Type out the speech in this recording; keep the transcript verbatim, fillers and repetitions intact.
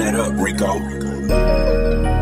that up, Rico.